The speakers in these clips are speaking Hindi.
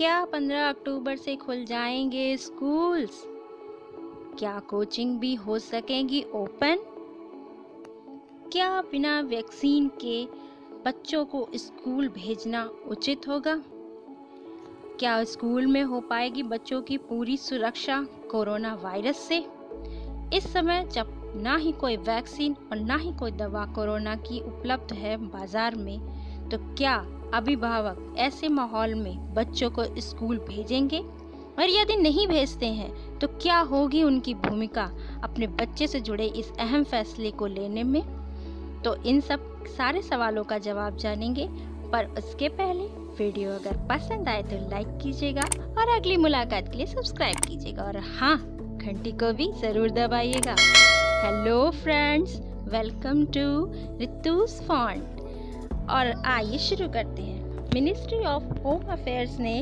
क्या 15 अक्टूबर से खुल जाएंगे स्कूल्स? क्या कोचिंग भी हो सकेंगी ओपन? क्या बिना वैक्सीन के बच्चों को स्कूल भेजना उचित होगा? क्या स्कूल में हो पाएगी बच्चों की पूरी सुरक्षा कोरोना वायरस से? इस समय जब ना ही कोई वैक्सीन और ना ही कोई दवा कोरोना की उपलब्ध है बाजार में, तो क्या अभिभावक ऐसे माहौल में बच्चों को स्कूल भेजेंगे? और यदि नहीं भेजते हैं तो क्या होगी उनकी भूमिका अपने बच्चे से जुड़े इस अहम फैसले को लेने में? तो इन सब सारे सवालों का जवाब जानेंगे, पर उसके पहले वीडियो अगर पसंद आए तो लाइक कीजिएगा और अगली मुलाकात के लिए सब्सक्राइब कीजिएगा और हाँ, घंटी को भी ज़रूर दबाइएगा। Hello friends, welcome to Ritu's font, और आइए शुरू करते हैं। मिनिस्ट्री ऑफ होम अफेयर्स ने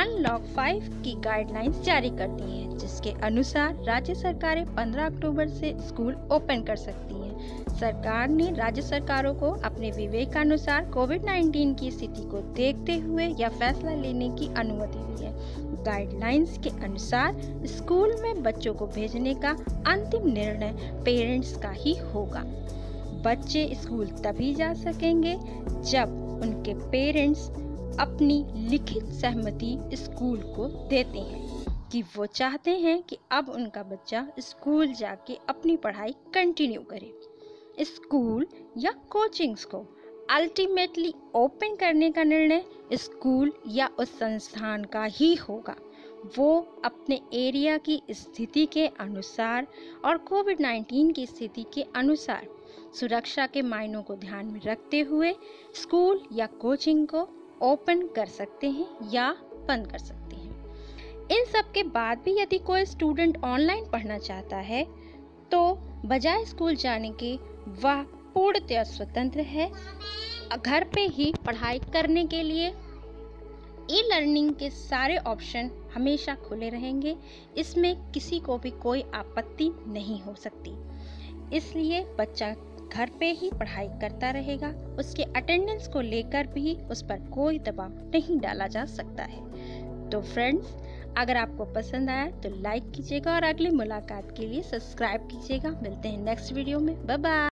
अनलॉक 5 की गाइडलाइंस जारी कर दी है, जिसके अनुसार राज्य सरकारें 15 अक्टूबर से स्कूल ओपन कर सकती हैं। सरकार ने राज्य सरकारों को अपने विवेकानुसार कोविड-19 की स्थिति को देखते हुए यह फैसला लेने की अनुमति दी है। गाइडलाइंस के अनुसार स्कूल में बच्चों को भेजने का अंतिम निर्णय पेरेंट्स का ही होगा। बच्चे स्कूल तभी जा सकेंगे जब उनके पेरेंट्स अपनी लिखित सहमति स्कूल को देते हैं कि वो चाहते हैं कि अब उनका बच्चा स्कूल जाके अपनी पढ़ाई कंटिन्यू करे। स्कूल या कोचिंग्स को अल्टीमेटली ओपन करने का निर्णय स्कूल या उस संस्थान का ही होगा। वो अपने एरिया की स्थिति के अनुसार और कोविड-19 की स्थिति के अनुसार सुरक्षा के मायनों को ध्यान में रखते हुए स्कूल या कोचिंग को ओपन कर सकते हैं या बंद कर सकते हैं। इन सब के बाद भी यदि कोई स्टूडेंट ऑनलाइन पढ़ना चाहता है तो बजाय स्कूल जाने के वह पूर्णतः स्वतंत्र है घर पे ही पढ़ाई करने के लिए। ई लर्निंग के सारे ऑप्शन हमेशा खुले रहेंगे, इसमें किसी को भी कोई आपत्ति नहीं हो सकती। इसलिए बच्चा घर पे ही पढ़ाई करता रहेगा, उसके अटेंडेंस को लेकर भी उस पर कोई दबाव नहीं डाला जा सकता है। तो फ्रेंड्स, अगर आपको पसंद आया तो लाइक कीजिएगा और अगली मुलाकात के लिए सब्सक्राइब कीजिएगा। मिलते हैं नेक्स्ट वीडियो में। Bye bye.